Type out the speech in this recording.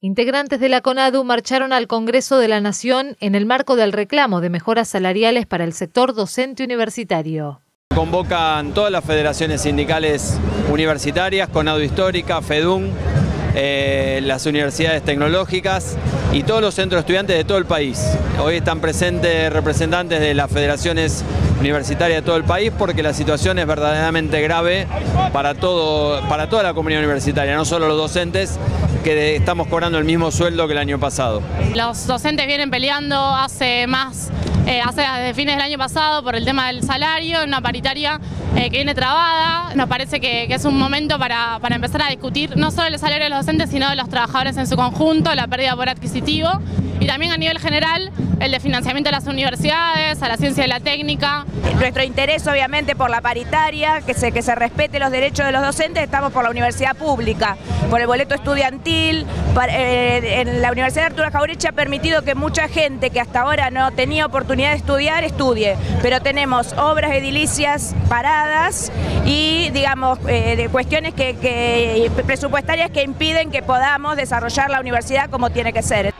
Integrantes de la CONADU marcharon al Congreso de la Nación en el marco del reclamo de mejoras salariales para el sector docente universitario. Convocan todas las federaciones sindicales universitarias, CONADU Histórica, FEDUN, las universidades tecnológicas y todos los centros estudiantes de todo el país. Hoy están presentes representantes de las federaciones universitarias de todo el país porque la situación es verdaderamente grave para toda la comunidad universitaria, no solo los docentes, que estamos cobrando el mismo sueldo que el año pasado. Los docentes vienen peleando hace desde fines del año pasado por el tema del salario, una paritaria que viene trabada. Nos parece que es un momento para empezar a discutir no solo el salario de los docentes, sino de los trabajadores en su conjunto, la pérdida de poder adquisitivo y también a nivel general el de financiamiento a las universidades, a la ciencia y la técnica. Nuestro interés obviamente por la paritaria, que se respete los derechos de los docentes, estamos por la universidad pública, por el boleto estudiantil. En la Universidad de Arturo Jauretche ha permitido que mucha gente que hasta ahora no tenía oportunidad de estudiar, estudie, pero tenemos obras edilicias paradas y digamos de cuestiones presupuestarias que impiden que podamos desarrollar la universidad como tiene que ser.